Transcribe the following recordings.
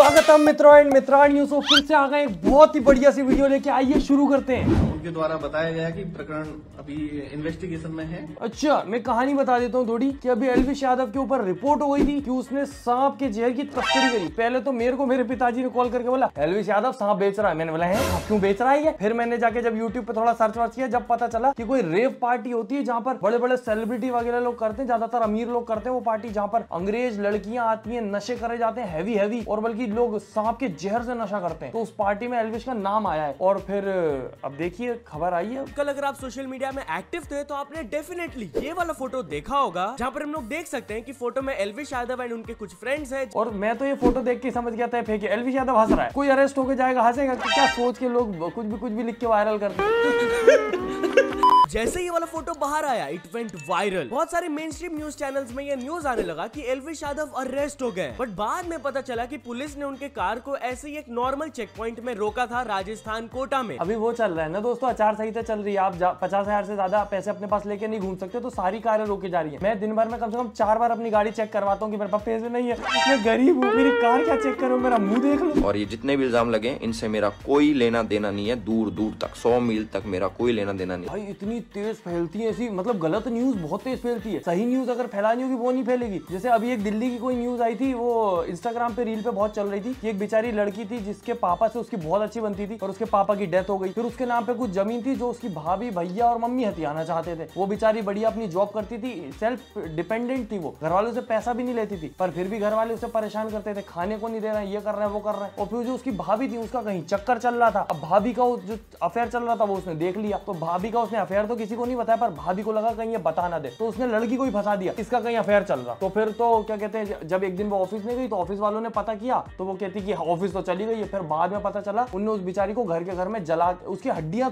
स्वागत है मित्रों एंड मित्रान न्यूज़ को फिर से आ गए एक बहुत ही बढ़िया सी वीडियो लेके। आइए शुरू करते हैं। उनके द्वारा बताया गया कि प्रकरण अभी इन्वेस्टिगेशन में है। अच्छा मैं कहानी बता देता हूँ थोड़ी कि अभी एल्विश यादव के ऊपर रिपोर्ट हो गई थी कि उसने सांप के जहर की तस्करी करी। पहले तो मेरे को मेरे पिताजी ने कॉल करके बोला एल्विश यादव सांप बेच रहा है। मैंने बोला है सांप क्यों बेच रहा है ये? फिर मैंने जाके जब यूट्यूब पे थोड़ा सर्च वर्च किया जब पता चला की कोई रेव पार्टी होती है जहाँ पर बड़े बड़े सेलिब्रिटी वगैरह लोग करते हैं, ज्यादातर अमीर लोग करते हैं वो पार्टी, जहाँ पर अंग्रेज लड़कियां आती है, नशे करे जाते हैं हैवी हैवी और बल्कि लोग सांप के जहर से नशा करते हैं। तो उस पार्टी में एल्विश का नाम आया है और फिर अब देखिए खबर आई है। कल अगर आप सोशल मीडिया में एक्टिव थे तो आपने डेफिनेटली ये वाला फोटो देखा होगा जहाँ पर हम लोग देख सकते हैं कि फोटो में एल्विश यादव एंड उनके कुछ फ्रेंड्स हैं। और मैं तो ये फोटो देख के समझ गया था फेक, एल्विश यादव हंस रहा है, कोई अरेस्ट होकर जाएगा हंसेगा क्या सोच के लोग कुछ भी लिख के वायरल करते हैं। जैसे ये वाला फोटो बाहर आया इट वेंट वायरल। बहुत सारे मेन स्ट्रीम न्यूज चैनल्स में ये न्यूज आने लगा कि एल्विश यादव अरेस्ट हो गए। बट बाद में पता चला कि पुलिस ने उनके कार को ऐसे ही एक नॉर्मल चेक पॉइंट में रोका था राजस्थान कोटा में। अभी वो चल रहा है ना दोस्तों, आचार संहिता चल रही है, आप 50,000 से ज्यादा पैसे अपने पास लेके नहीं घूम सकते, तो सारी कारें रोकी जा रही है। मैं दिन भर में कम से कम 4 बार अपनी गाड़ी चेक करवाता हूँ कि मेरे पास पैसे नहीं है, मैं गरीब हूँ, मेरी कार क्या चेक करो, मेरा मुँह देख लो। और ये जितने भी इल्जाम लगे इनसे मेरा कोई लेना देना नहीं है, दूर दूर तक 100 मील तक मेरा कोई लेना देना नहीं है। इतनी तेज फैलती है ऐसी, मतलब गलत न्यूज बहुत तेज फैलती है, सही न्यूज अगर फैलानी होगी वो नहीं फैलेगी। जैसे अभी एक दिल्ली की कोई न्यूज आई थी, वो इंस्टाग्राम पे रील पे बहुत चल रही थी कि एक बेचारी लड़की थी जिसके पापा से उसकी बहुत अच्छी बनती थी और उसके पापा की डेथ हो गई, फिर उसके नाम पे कुछ जमीन थी जो उसकी भाभी भैया और मम्मी हथियाना चाहते थे। वो बेचारी बढ़िया अपनी जॉब करती थी, सेल्फ डिपेंडेंट थी, वो घर वालों से पैसा भी नहीं लेती थी, पर फिर भी घर वाले उसे परेशान करते थे, खाने को नहीं दे रहा है, ये कर रहे हैं वो कर रहे हैं। और फिर जो उसकी भाभी थी उसका कहीं चक्कर चल रहा था, अब भाभी का जो अफेयर चल रहा था वो उसने देख लिया, तो भाभी का उसने अफेयर तो किसी को नहीं बताया पर भाभी को लगा कहीं ये बता ना दे, तो उसने लड़की को ही फंसा दिया इसका कहीं अफेयर चल रहा। तो फिर तो क्या कहते हैं जब एक दिन वो ऑफिस में गई तो ऑफिस वालों ने पता किया तो वो कहती कि ऑफिस तो चली गई, फिर बाद में पता चला उनने उस बेचारी को घर के घर में जला उसकी हड्डियां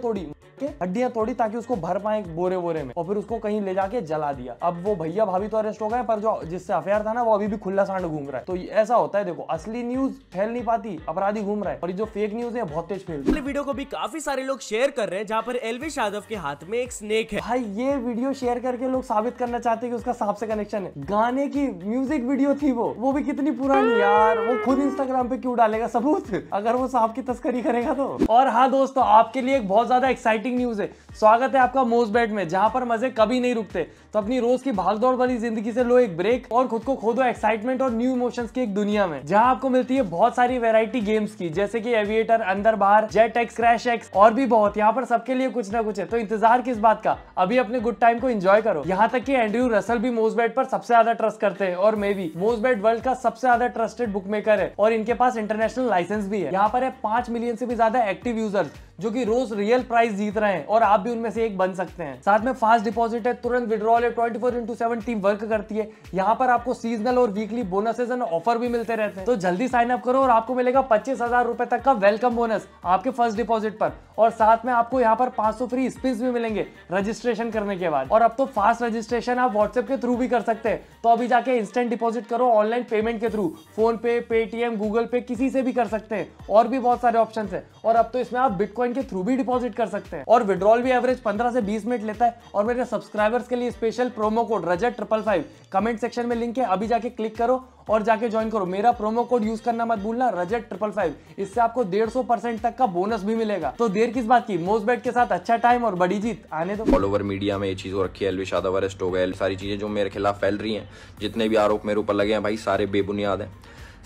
तोड़ी ताकि उसको भर पाए बोरे बोरे में, और फिर उसको कहीं ले जाके जला दिया। अब वो भैया भाभी तो अरेस्ट हो गए पर जो जिससे अफेयर था ना वो अभी भी खुला सांड घूम रहा है। तो ऐसा होता है, देखो असली न्यूज फैल नहीं पाती, अपराधी घूम रहा है, और जो फेक न्यूज है बहुत तेज फैलती है। वीडियो को भी काफी सारे लोग शेयर कर रहे हैं जहाँ पर एल्विश यादव के हाथ में एक स्नेक है। भाई ये वीडियो शेयर करके लोग साबित करना चाहते हैं कि उसका सांप से कनेक्शन है। गाने की म्यूजिक वीडियो थी वो भी कितनी पुरानी यार, वो खुद इंस्टाग्राम पे क्यों डालेगा सबूत अगर वो सांप की तस्करी करेगा तो। और हाँ दोस्तों आपके लिए एक बहुत ज्यादा एक्साइटिंग न्यूज है। स्वागत है आपका मोस्टबेट में जहाँ पर मजे कभी नहीं रुकते। तो अपनी रोज की भागदौड़ वाली जिंदगी से लो एक ब्रेक और खुद को खो दो एक्साइटमेंट और न्यू इमोशंस की एक दुनिया में, जहाँ आपको मिलती है बहुत सारी वैरायटी गेम्स की, जैसे कि एविएटर, अंदर बाहर, जेट एक्स, क्रैश एक्स और भी बहुत। यहाँ पर सबके लिए कुछ ना कुछ है, तो इंतजार किस बात का, अभी अपने गुड टाइम को एंजॉय करो। यहाँ तक कि एंड्रयू रसल भी मोस्टबेट पर सबसे ज्यादा ट्रस्ट करते हैं और मैं भी मोस्टबेट वर्ल्ड का सबसे ज्यादा ट्रस्टेड बुकमेकर है और इनके पास इंटरनेशनल लाइसेंस भी है। यहाँ पर है 5 मिलियन से भी ज्यादा एक्टिव यूजर्स जो कि रोज रियल प्राइस जीत रहे हैं और आप भी उनमें से एक बन सकते हैं। साथ में फास्ट डिपॉजिट है, तुरंत विड्रॉल है, 24/7 टीम वर्क करती है। यहाँ पर आपको सीजनल और वीकली बोनसेस और ऑफर भी मिलते रहते हैं, तो जल्दी साइन अप करो और आपको मिलेगा 25,000 रुपए तक का वेलकम बोनस आपके फर्स्ट डिपॉजिट पर, और साथ में आपको यहाँ पर 500 फ्री स्पिन्स भी मिलेंगे रजिस्ट्रेशन करने के बाद। और अब तो फास्ट रजिस्ट्रेशन आप व्हाट्सएप के थ्रू भी कर सकते हैं, तो अभी जाके इंस्टेंट डिपॉजिट करो ऑनलाइन पेमेंट के through, PhonePe, Paytm, Google Pay, किसी से भी कर सकते हैं और भी बहुत सारे ऑप्शन है। और अब तो इसमें आप बिटकॉइन के थ्रू भी डिपॉजिट कर सकते हैं और विड्रॉल भी एवरेज 15 से 20 मिनट लेता है। और मेरे सब्सक्राइबर्स के लिए special promo code Rajat 555, comment section में लिंक है, अभी जाके क्लिक करो और जाके ज्वाइन करो। मेरा प्रोमो कोड यूज करना मत भूलना, रजत 555। इससे आपको 150% तक का बोनस भी मिलेगा। तो देर किस बात की, मोस्टबेट के साथ अच्छा टाइम और बड़ी जीत आने दो। ऑल ओवर मीडिया में ये चीज हो रखी है, एल्विश यादव अरेस्ट हो गए, सारी चीजें जो मेरे खिलाफ फैल रही हैं, जितने भी आरोप मेरे ऊपर लगे हैं भाई सारे बेबुनियाद हैं,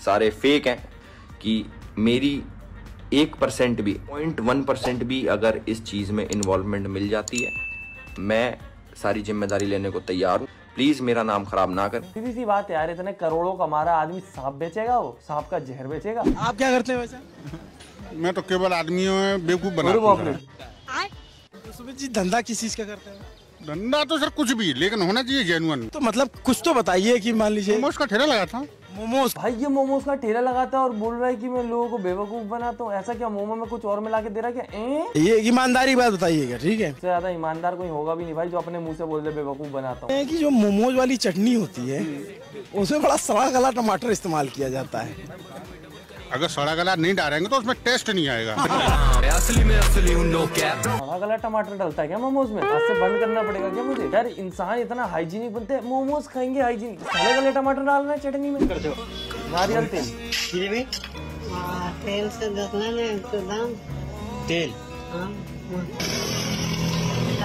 सारे फेक हैं। कि मेरी 1% भी 0.1% भी अगर इस चीज़ में इन्वॉल्वमेंट मिल जाती है मैं सारी जिम्मेदारी लेने को तैयार हूँ। प्लीज मेरा नाम खराब ना करें। सीधी सी बात है यार, इतने करोड़ों का हमारा आदमी सांप बेचेगा, वो सांप का जहर बेचेगा। आप क्या करते हैं वैसे? मैं तो केवल आदमियों में बेवकूफ बना। सुमित जी धंधा किस चीज का करते हैं? धंधा तो सर कुछ भी, लेकिन होना चाहिए जेन्युइन। तो मतलब कुछ तो बताइए कि मान लीजिए मोमोज का ठेला लगा था। मोमोज? भाई ये मोमोज का ठेला लगाता है और बोल रहा है कि मैं लोगों को बेवकूफ बनाता हूँ। ऐसा क्या मोमो में कुछ और मिला के दे रहा है क्या? ये ईमानदारी बात बताइएगा, ठीक है? इससे ज्यादा ईमानदार कोई होगा भी नहीं भाई जो अपने मुँह से बोल दे बेवकूफ बनाता हूँ। कि जो मोमोज वाली चटनी होती है उसमें बड़ा सड़ा गला टमाटर इस्तेमाल किया जाता है, अगर सड़ा गला नहीं डालेंगे तो उसमें टेस्ट नहीं आएगा। सड़ा गला टमाटर डलता है क्या मोमोज में? आज से बंद करना पड़ेगा क्या मुझे? यार इंसान इतना हाइजीनिक बनते हैं, मोमोज खाएंगे हाइजीनिक, सड़े गले टमाटर डालना है चटनी में, नारियल तेल तेल से देखने में एकदम तेल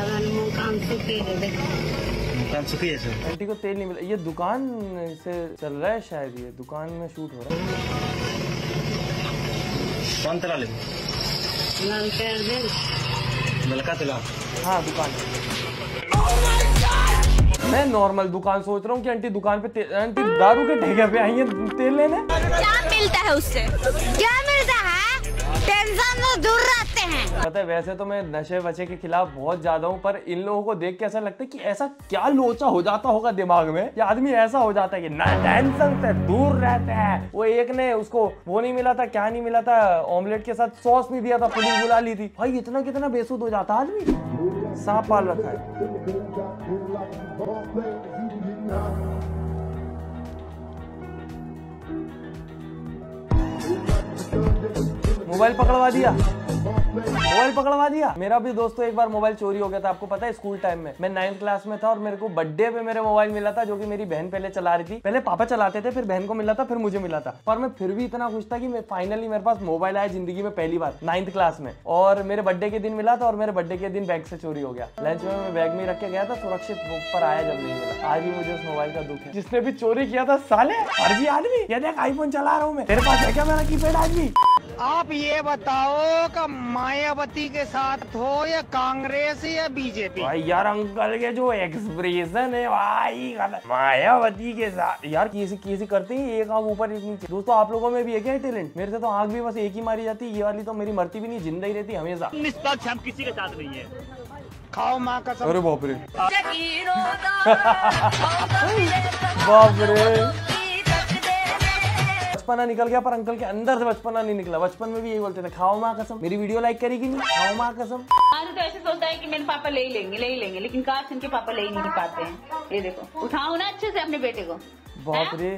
आंटी को तेल नहीं मिला। ये दुकान से चल रहा है शायद, ये दुकान में शूट हो रहा है। कौन तला ले मलका तला? हाँ दुकान। मैं नॉर्मल दुकान सोच रहा हूँ कि आंटी दुकान पे आंटी दारू के ठेके पे आई है तेल लेने। क्या मिलता है उससे? क्या मिलता है? टेंशन से दूर रहते हैं। पता है वैसे तो मैं नशे वशे के खिलाफ बहुत ज्यादा हूँ, पर इन लोगों को देख के ऐसा लगता है कि ऐसा क्या लोचा हो जाता होगा दिमाग में कि आदमी ऐसा हो जाता है कि टेंशन से दूर रहते हैं। वो एक ने उसको वो नहीं मिला था, क्या नहीं मिला था, ऑमलेट के साथ सॉस नहीं दिया था, पुलिस बुला ली थी। भाई इतना कितना बेसुध हो जाता आदमी, सांप पाल रखा है। मोबाइल पकड़वा दिया, मोबाइल पकड़वा दिया। मेरा भी दोस्तों एक बार मोबाइल चोरी हो गया था, आपको पता है स्कूल टाइम में। मैं 9th क्लास में था और मेरे को बर्थडे पे मेरे मोबाइल मिला था, जो कि मेरी बहन पहले चला रही थी। पहले पापा चलाते थे, फिर बहन को मिला था, फिर मुझे मिला था। पर मैं फिर भी इतना खुश था कि मैं फाइनली मेरे पास मोबाइल आया जिंदगी में पहली बार 9th क्लास में, और मेरे बर्थडे के दिन मिला था। और मेरे बर्थडे के दिन बैग से चोरी हो गया। लंच में मैं बैग में रख के गया था, सुरक्षित पर आया जब नहीं मिला। आज भी मुझे उस मोबाइल का दुख है जिसने भी चोरी किया था। साले फर्जी आदमी, ये देख आईफोन चला रहा हूँ मैं, तेरे पास है क्या मेरा कीपैड आदमी? आप ये बताओ कि मायावती के साथ हो या कांग्रेस या बीजेपी? भाई यार अंकल के जो एक्सप्रेशन है भाई, मायावती के साथ यार किसी करते ही एक आंख ऊपर एक नीचे। दोस्तों आप लोगों में भी है क्या टैलेंट? मेरे से तो आंख भी बस एक ही मारी जाती है, ये वाली तो मेरी मरती भी नहीं, जिंदा ही रहती है हमेशा। निष्पक्ष हम किसी के साथ नहीं है, खाओ माँ का। अरे बाप रे बाप रे, बचपना निकल गया पर अंकल के अंदर से बचपना नहीं निकला। बचपन में भी यही बोलते थे, खाओ माँ कसम। मेरी वीडियो लाइक करेगी नहीं, खाओ माँ कसम। आज तो ऐसे सोचता है कि मेरे पापा ले ही लेंगे ले ही लेंगे, लेकिन काश इनके पापा ले ही नहीं पाते हैं। ये देखो उठाओ ना अच्छे से अपने बेटे को। बाप रे,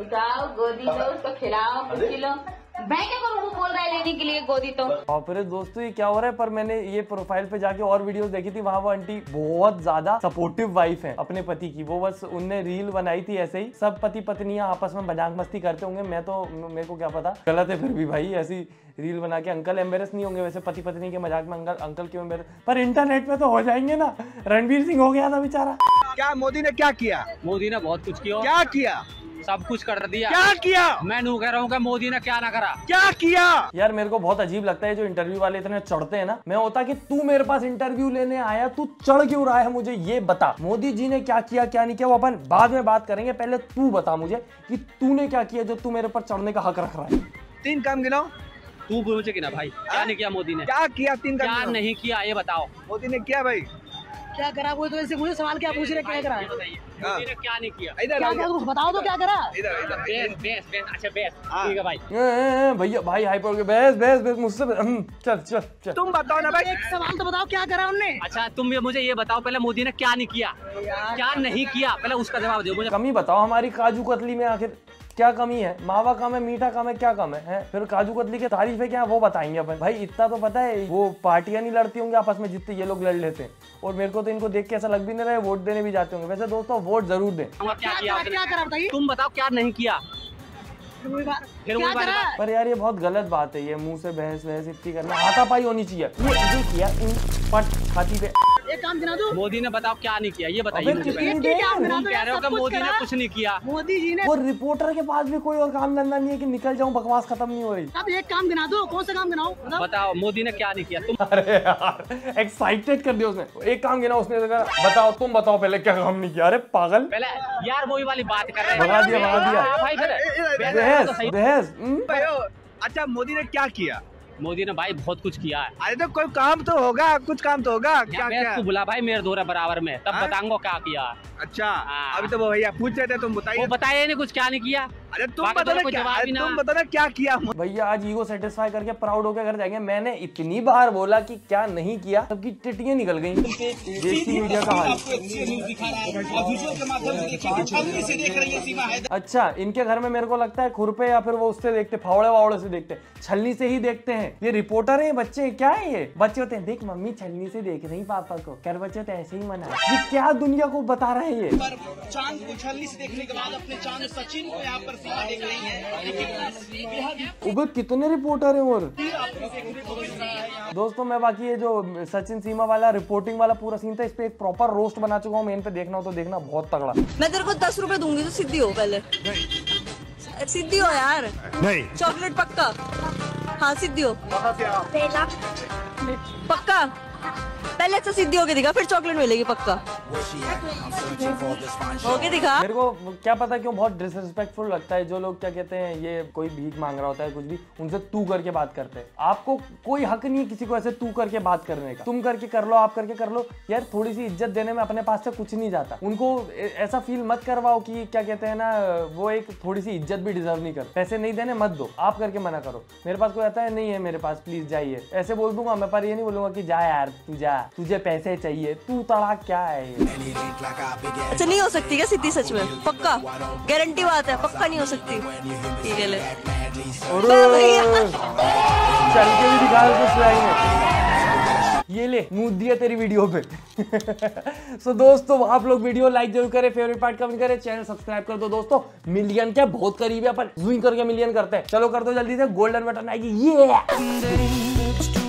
उठाओ गोदी लो, उसको खिलाओ, खिलो। मैं क्या करूँ, बोल रहा है लेने के लिए गोदी तो। और दोस्तों ये क्या हो रहा है? पर मैंने ये प्रोफाइल पे जाके और वीडियोस देखी थी, वहाँ वो आंटी बहुत ज्यादा सपोर्टिव वाइफ है अपने पति की। वो बस उनने रील बनाई थी ऐसे ही, सब पति पत्नियां आपस में मजाक मस्ती करते होंगे। मैं तो मेरे को क्या पता, गलत है फिर भी भाई ऐसी रील बना के। अंकल एम्बेरस नहीं होंगे वैसे पति पत्नी के मजाक में? अंकल क्यों एम्बेरस? पर इंटरनेट पे तो हो जाएंगे ना। रणवीर सिंह हो गया था बेचारा। क्या मोदी ने क्या किया? मोदी ने बहुत कुछ किया। क्या किया? सब कुछ कर दिया। क्या किया? मैं नू कह रहा हूँ मोदी ने क्या ना करा, क्या किया। यार मेरे को बहुत अजीब लगता है जो इंटरव्यू वाले इतने चढ़ते हैं ना। मैं होता कि तू मेरे पास इंटरव्यू लेने आया, तू चढ़ क्यों रहा है, मुझे ये बता। मोदी जी ने क्या किया क्या नहीं किया वो अपन बाद में बात करेंगे, पहले तू बता मुझे कि तूने क्या किया जो तू मेरे ऊपर चढ़ने का हक रख रहा है। तीन काम गिनाओ। तू पूछे कि ना भाई क्या नहीं किया मोदी ने, क्या किया, तीन क्या नहीं किया ये बताओ। मोदी ने क्या भाई क्या करा? वो तो ऐसे मुझे सवाल क्या पूछ रहे, क्या करा ने क्या नहीं किया, इधर बताओ तो क्या करा। बेस बेस बेस, अच्छा बेस ठीक है भाई। भैया भाई हाइपर के बेस बेस बेस मुझसे चल चल चल। तुम बताओ ना भाई, एक सवाल तो बताओ क्या करा उनने। अच्छा तुम मुझे ये बताओ पहले मोदी ने क्या नहीं किया, क्या नहीं किया, पहले उसका जवाब दो मुझे। कमी बताओ हमारी काजू कतली में आखिर क्या कमी है? मावा कम है, मीठा कम है, क्या कम है? फिर काजू कतली की तारीफ है क्या? वो बताएंगे अपन। भाई इतना तो पता है वो पार्टियां नहीं लड़ती होंगी आपस में जितने ये लोग लड़ लेते हैं, और मेरे को तो इनको देख के ऐसा लग भी नहीं रहा है वोट देने भी जाते होंगे। वैसे दोस्तों वोट जरूर दें। क्या करा बताइए, तुम बताओ क्या नहीं किया। पर यार ये बहुत गलत बात है, ये मुँह से बहस बहस इतनी करना, हाथापाई होनी चाहिए। एक काम गिना दो। मोदी ने बताओ क्या नहीं किया ये बताइए। मोदी ने कुछ नहीं किया। मोदी जी ने, वो रिपोर्टर के पास भी कोई और काम धंधा नहीं है कि निकल जाऊं, बकवास खत्म नहीं हो रही। अब एक काम गिना दो। कौन सा काम गिनाओ बताओ, मोदी ने क्या नहीं किया तुम। अरे यार एक्साइटेड कर दिया उसने। एक काम गिना उसने, बताओ तुम बताओ पहले क्या काम नहीं किया। अरे पागल, पहले यार वही वाली बात कर रहे हैं। अच्छा मोदी ने क्या किया? मोदी ने भाई बहुत कुछ किया है। अरे तो कोई काम तो होगा, कुछ काम तो होगा। क्या क्या तू बुला भाई मेरे दोरा बराबर में, तब बताऊंगा क्या किया। अच्छा अभी तो भैया पूछ रहे थे, तुम बताइए। वो बताया नहीं कुछ, क्या नहीं किया। अरे तुम बताना क्या किया। भैया आज ईगो सेटिस्फाई करके प्राउड होकर घर जाएंगे। मैंने इतनी बार बोला कि क्या नहीं किया, सबकी टिट्टियां निकल गई। देसी मीडिया का हाल। अच्छा इनके घर में मेरे को लगता है खुरपे या फिर वो उससे देखते, फावड़े वावड़े से देखते, छलनी से ही देखते हैं। ये रिपोर्टर है बच्चे, क्या है ये बच्चे होते हैं। देख मम्मी छलनी से देख रही पापा को, कर बच्चे तो ऐसे ही मना। ये क्या दुनिया को बता रहे हैं ये। चांद को छलनी से देखने के बाद अपने चांद सचिन को यहाँ पर उबे कितने रिपोर्टर हैं और दोस्तों मैं बाकी ये जो सचिन सीमा वाला रिपोर्टिंग वाला पूरा सीन था, इस पे एक प्रॉपर रोस्ट बना चुका हूँ। मेन पे देखना हो तो देखना, बहुत तगड़ा। मैं तेरे को 10 रुपए दूंगी तो सिद्धि हो, पहले सिद्धि हो यार। नहीं चॉकलेट पक्का? हाँ सिद्धि हो पक्का। पहले अच्छा सिद्धि होके दिखा, फिर चॉकलेट मिलेगी पक्का। होके दिखा। मेरे को क्या पता क्यों बहुत डिसरिस्पेक्टफुल लगता है जो लोग क्या कहते हैं, ये कोई भीख मांग रहा होता है कुछ भी, उनसे तू करके बात करते हैं। आपको कोई हक नहीं है किसी को ऐसे तू करके बात करने का। तुम करके कर लो, आप करके कर लो। यार थोड़ी सी इज्जत देने में अपने पास से कुछ नहीं जाता। उनको ऐसा फील मत करवाओ कि क्या कहते हैं ना, वो एक थोड़ी सी इज्जत भी डिजर्व नहीं कर। पैसे नहीं देने मत दो, आप करके मना करो। मेरे पास कोई आता है नहीं है मेरे पास, प्लीज जाइए, ऐसे बोल दूंगा मैं। पर ये नहीं बोलूंगा कि जा यार तू जा, तुझे पैसे चाहिए, तू तड़ा क्या है। अच्छा नहीं हो सकती क्या सिद्धि? सच में पक्का गारंटी बात है, पक्का नहीं हो सकती। ठीक है ले, चल के भी दिखा ये ले, मुँह दिया तेरी वीडियो पे। सो दोस्तों आप लोग वीडियो लाइक जरूर करें, फेवरेट पार्ट कमेंट करें, चैनल सब्सक्राइब कर दो। दोस्तों मिलियन क्या बहुत करीब है, अपन जूम करके मिलियन करते हैं। चलो कर दो जल्दी से, गोल्डन बटन आएगी ये।